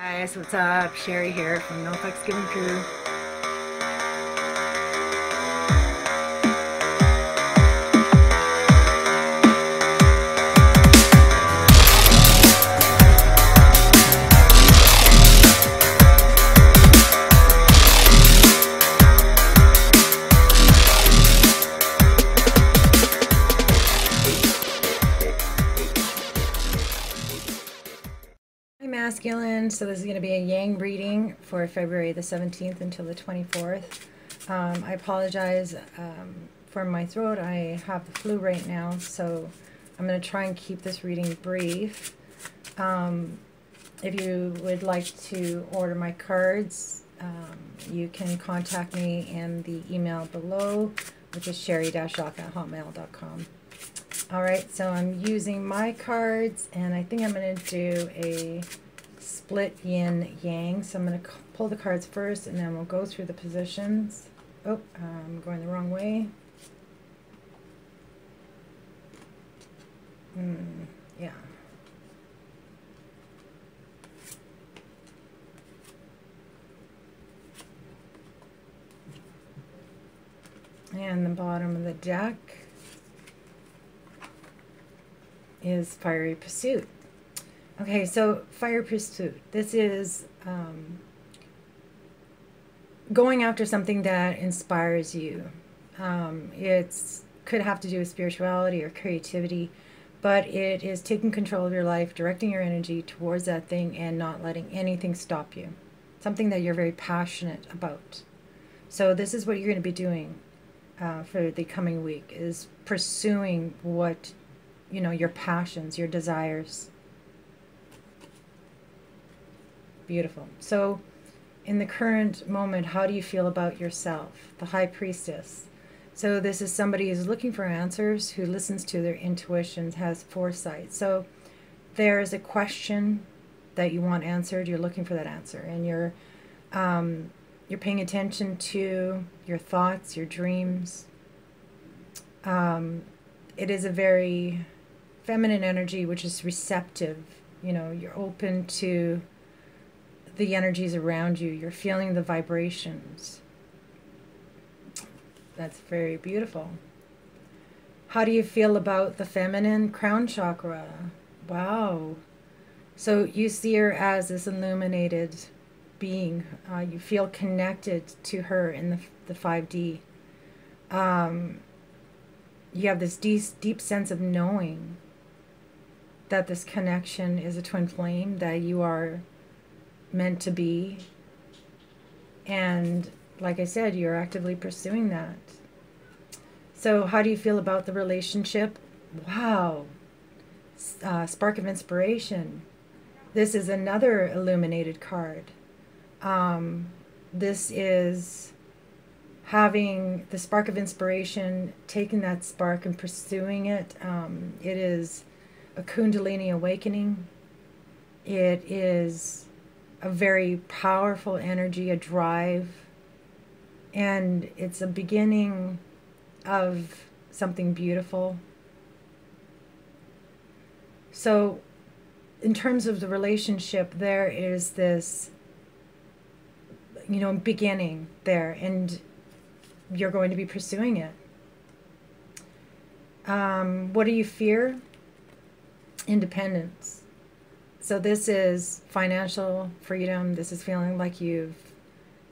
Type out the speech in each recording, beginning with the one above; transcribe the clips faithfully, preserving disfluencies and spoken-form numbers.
Guys, what's up? Sherry here from No Fucks Given Crew. Masculine, so this is going to be a yang reading for February the seventeenth until the twenty-fourth. Um, I apologize um, for my throat. I have the flu right now, so I'm going to try and keep this reading brief. Um, if you would like to order my cards, um, you can contact me in the email below, which is sherry dash rock at hotmail dot com. Alright, so I'm using my cards, and I think I'm going to do a split yin yang. So I'm going to pull the cards first, and then we'll go through the positions. Oh, I'm going the wrong way. Mm, yeah. And the bottom of the deck is Fiery Pursuit. Okay, so Fiery Pursuit. This is um, going after something that inspires you. Um, it's could have to do with spirituality or creativity, but it is taking control of your life, directing your energy towards that thing and not letting anything stop you. Something that you're very passionate about. So this is what you're going to be doing uh, for the coming week, is pursuing what you know, your passions, your desires. Beautiful. So in the current moment, how do you feel about yourself? The High Priestess. So this is somebody who's looking for answers, who listens to their intuitions, has foresight. So there's a question that you want answered. You're looking for that answer, and you're um, you're paying attention to your thoughts, your dreams. Um, it is a very feminine energy, which is receptive. You know, you're open to the energies around you. You're feeling the vibrations. That's very beautiful. How do you feel about the feminine crown chakra? Wow. So you see her as this illuminated being. Uh, you feel connected to her in the, the five D. Um, you have this deep, deep sense of knowing that this connection is a twin flame, that you are meant to be, and like I said, you're actively pursuing that. So how do you feel about the relationship? Wow. Uh, spark of inspiration. This is another illuminated card. Um, this is having the spark of inspiration, taking that spark and pursuing it. Um, it is a Kundalini awakening. It is a very powerful energy, a drive, and it's a beginning of something beautiful. So in terms of the relationship, there is this, you know, beginning there, and you're going to be pursuing it. Um, what do you fear? Independence. So this is financial freedom. This is feeling like you've,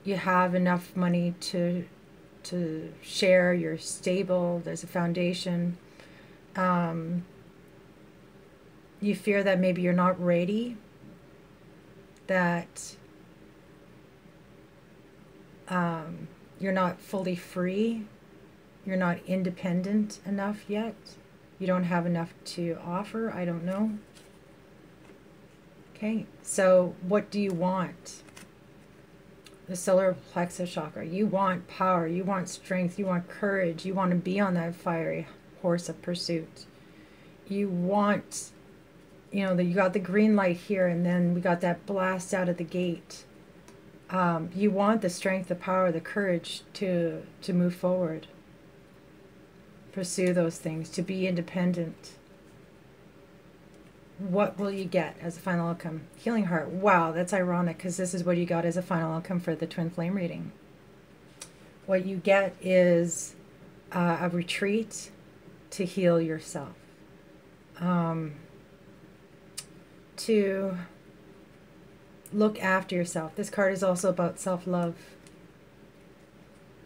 you have enough money to, to share. You're stable. There's a foundation. Um, you fear that maybe you're not ready, that um, you're not fully free, you're not independent enough yet, you don't have enough to offer, I don't know. Okay, so what do you want? The solar plexus chakra. You want power, you want strength, you want courage, you want to be on that fiery horse of pursuit. You want, you know, that you got the green light here, and then we got that blast out of the gate. Um, you want the strength, the power, the courage to, to move forward, pursue those things, to be independent. what will you get as a final outcome? Healing Heart. Wow, that's ironic because this is what you got as a final outcome for the Twin Flame reading. What you get is uh, a retreat to heal yourself. Um, to look after yourself. This card is also about self-love.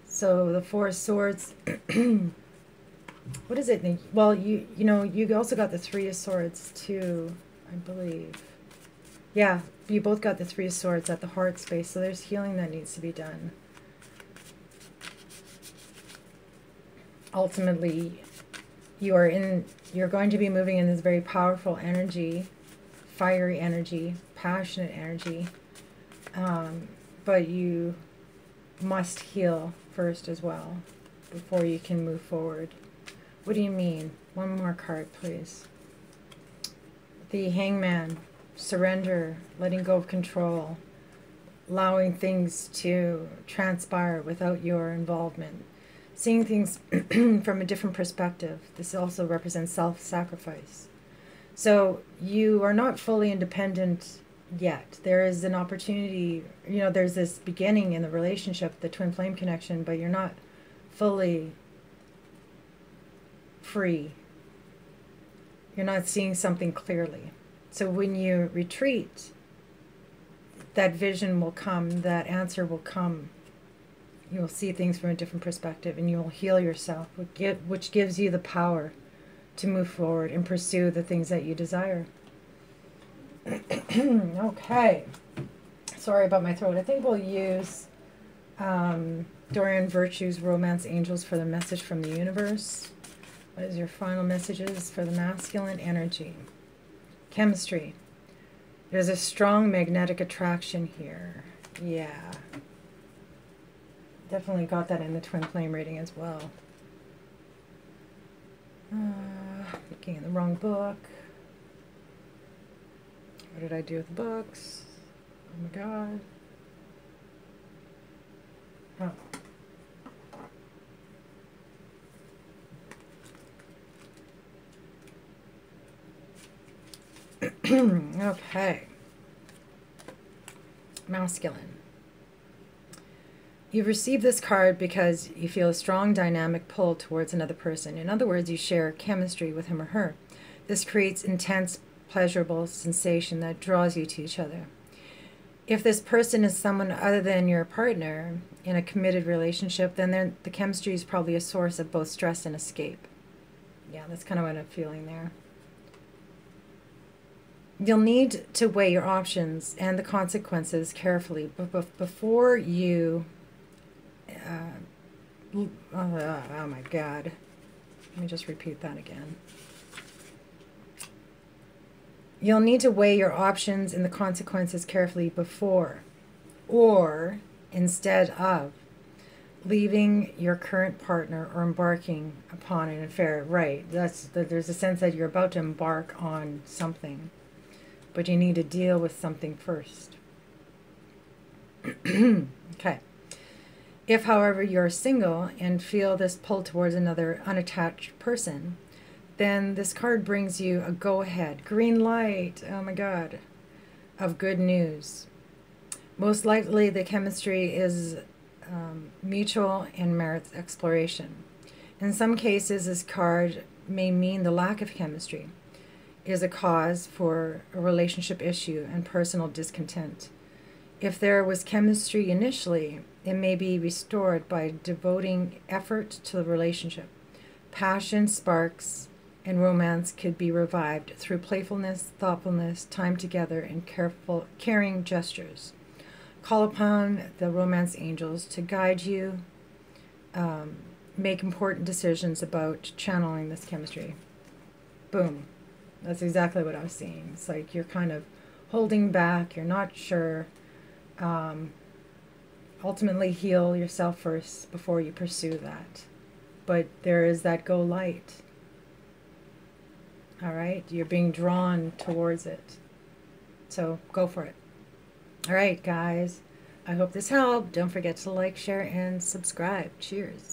So the Four of Swords... What is it? Well, you you know, you also got the Three of Swords too, I believe. Yeah, you both got the Three of Swords at the heart space, so there's healing that needs to be done. Ultimately, you are in, you're going to be moving in this very powerful energy, fiery energy, passionate energy, um, but you must heal first as well before you can move forward. What do you mean? One more card, please. The Hangman. Surrender, letting go of control, allowing things to transpire without your involvement, seeing things from a different perspective. This also represents self-sacrifice. So you are not fully independent yet. There is an opportunity, you know, there's this beginning in the relationship, the twin flame connection, but you're not fully free. You're not seeing something clearly. So when you retreat, that vision will come, that answer will come. You'll see things from a different perspective and you'll heal yourself, which gives you the power to move forward and pursue the things that you desire. Okay. Sorry about my throat. I think we'll use um, Dorian Virtue's Romance Angels for the message from the universe. What is your final messages for the masculine energy? Chemistry. There's a strong magnetic attraction here. Yeah. Definitely got that in the Twin Flame reading as well. Uh, looking in the wrong book. What did I do with the books? Oh my god. Oh. Okay. Masculine. You've received this card because you feel a strong dynamic pull towards another person. In other words, you share chemistry with him or her. This creates intense, pleasurable sensation that draws you to each other. If this person is someone other than your partner in a committed relationship, then the chemistry is probably a source of both stress and escape. Yeah, that's kind of what I'm feeling there. You'll need to weigh your options and the consequences carefully before you, uh, uh, oh my god, let me just repeat that again. You'll need to weigh your options and the consequences carefully before, or instead of, leaving your current partner or embarking upon an affair. Right, that's, there's a sense that you're about to embark on something. But you need to deal with something first. Okay. If, however, you're single and feel this pull towards another unattached person, then this card brings you a go-ahead, green light, oh my god, of good news. Most likely the chemistry is um, mutual and merits exploration. In some cases, this card may mean the lack of chemistry is a cause for a relationship issue and personal discontent. If there was chemistry initially, it may be restored by devoting effort to the relationship. Passion, sparks, and romance could be revived through playfulness, thoughtfulness, time together, and careful, caring gestures. Call upon the romance angels to guide you, um, make important decisions about channeling this chemistry. Boom. That's exactly what I was seeing. It's like you're kind of holding back. You're not sure. Um, ultimately, heal yourself first before you pursue that. But there is that go light. All right? You're being drawn towards it. So go for it. All right, guys. I hope this helped. Don't forget to like, share, and subscribe. Cheers.